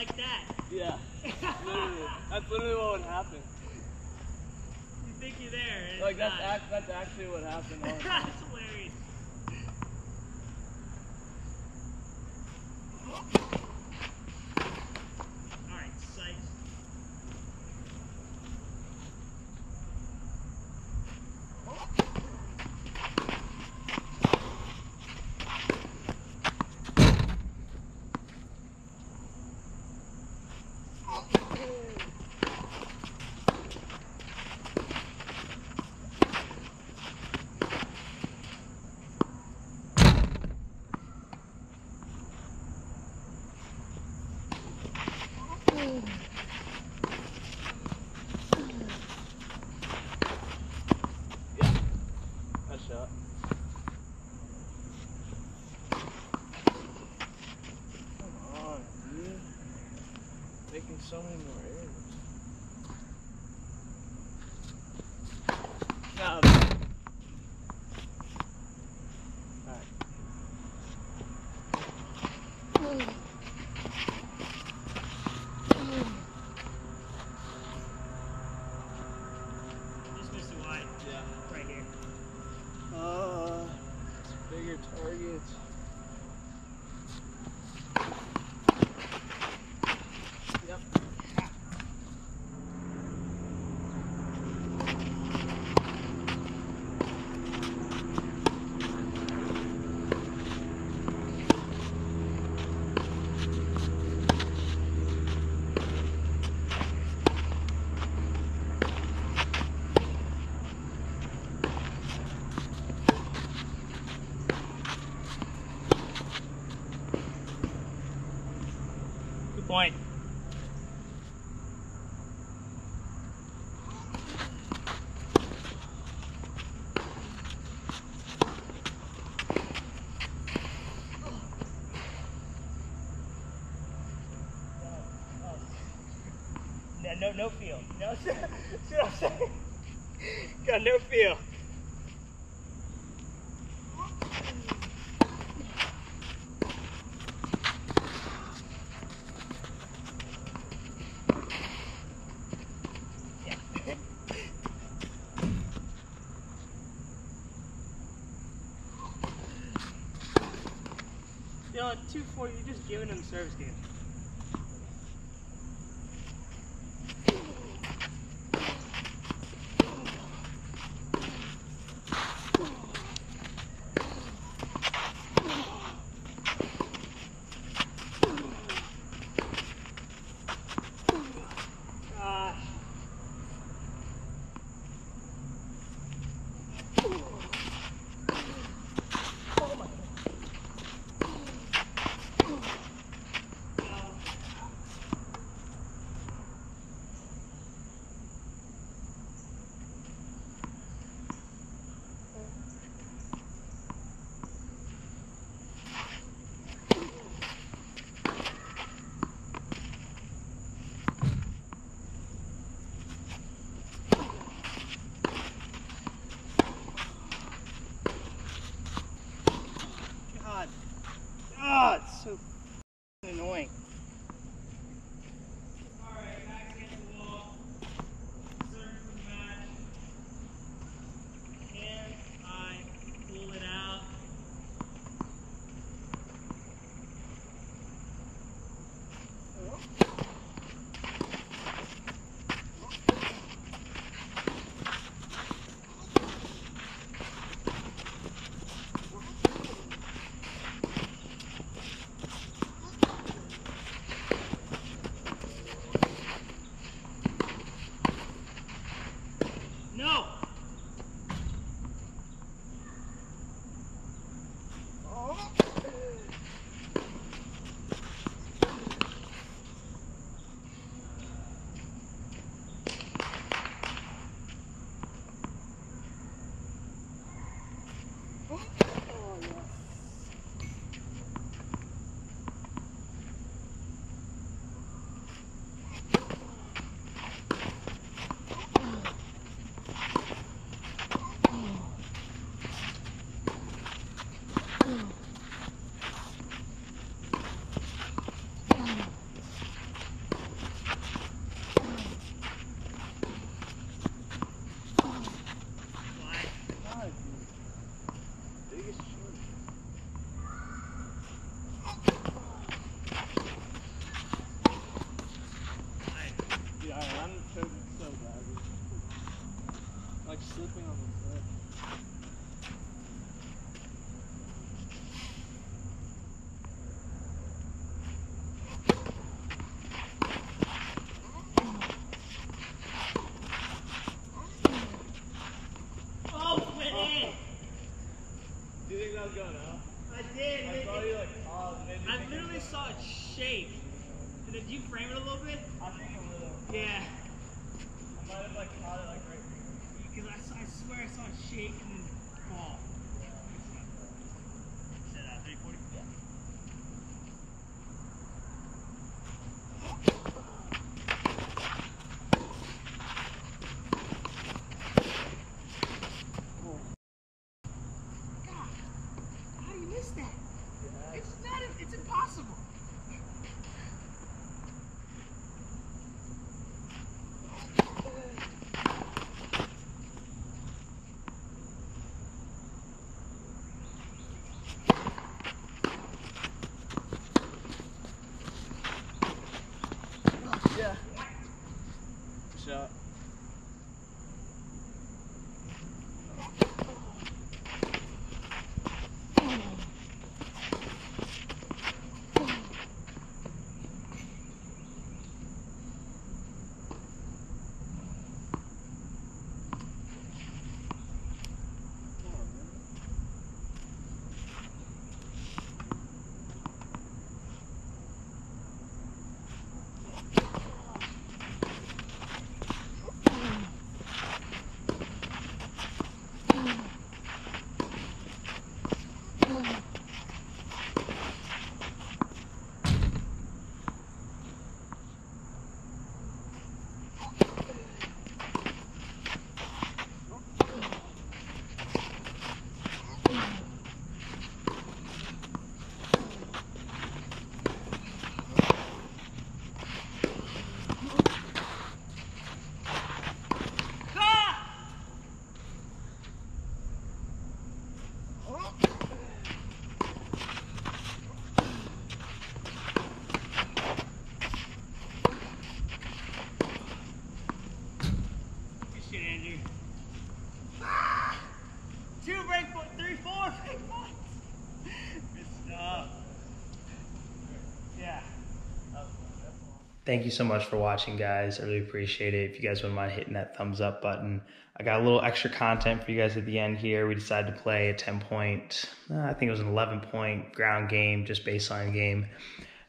Like that. Yeah. Literally. That's literally what would happen. You think you're there. And like, it's that's actually what happened. That's hilarious. Alright, sight. So many more errors. No. Alright. Just missed it wide. Yeah. Right here. Bigger targets. Point. No feel. No, see what I'm saying? Got no feel. You know, at 240, you're just giving him service game. Did you frame it a little bit? I think a little. Yeah. I might have like caught it like right here. Because I swear I saw it shake and then fall. Yeah. Is that 340? Yeah. Thank you so much for watching, guys. I really appreciate it. If you guys wouldn't mind hitting that thumbs up button. I got a little extra content for you guys at the end here. We decided to play a 10-point, I think it was an 11-point ground game, just baseline game.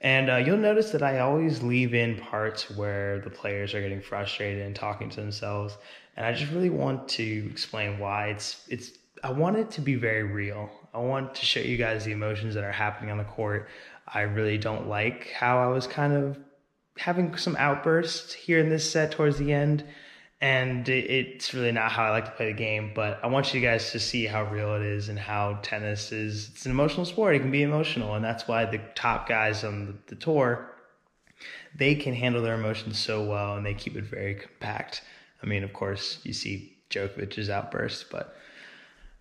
And you'll notice that I always leave in parts where the players are getting frustrated and talking to themselves. And I just really want to explain why. I want it to be very real. I want to show you guys the emotions that are happening on the court. I really don't like how I was kind of having some outbursts here in this set towards the end, and it's really not how I like to play the game, but I want you guys to see how real it is and how tennis is, it's an emotional sport. It can be emotional, and that's why the top guys on the tour, they can handle their emotions so well, and they keep it very compact. I mean, of course, you see Djokovic's outbursts, but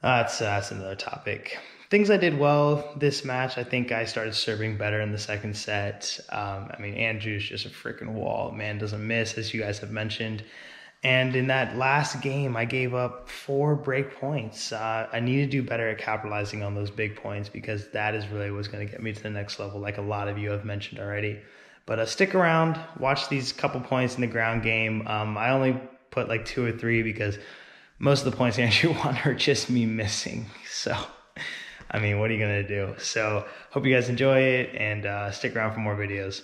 that's another topic. Things I did well this match, I think I started serving better in the second set. I mean, Andrew's just a freaking wall. Man doesn't miss, as you guys have mentioned. And in that last game, I gave up 4 break points. I need to do better at capitalizing on those big points because that is really what's going to get me to the next level, like a lot of you have mentioned already. But stick around, watch these couple points in the ground game. I only put like 2 or 3 because most of the points Andrew won are just me missing. So, I mean, what are you going to do? So, hope you guys enjoy it, and stick around for more videos.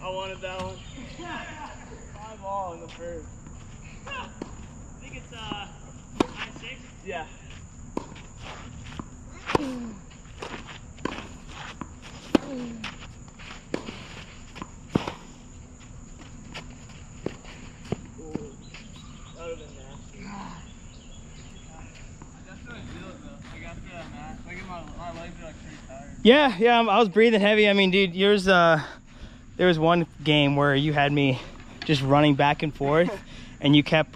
I wanted that one. 5 all in the Her. I think it's 9-6. Yeah. Yeah, I was breathing heavy. I mean, dude, yours, there was one game where you had me just running back and forth and you kept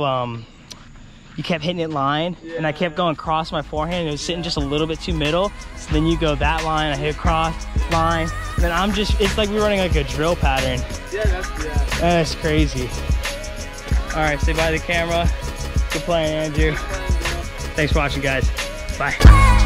hitting it line, yeah, and I kept going across my forehand and it was sitting just a little bit too middle. So then you go that line, I hit across, line, and then I'm just, it's like we're running like a drill pattern. Yeah, that's crazy. All right, say bye to the camera. Good playing, Andrew. Thanks for watching, guys. Bye.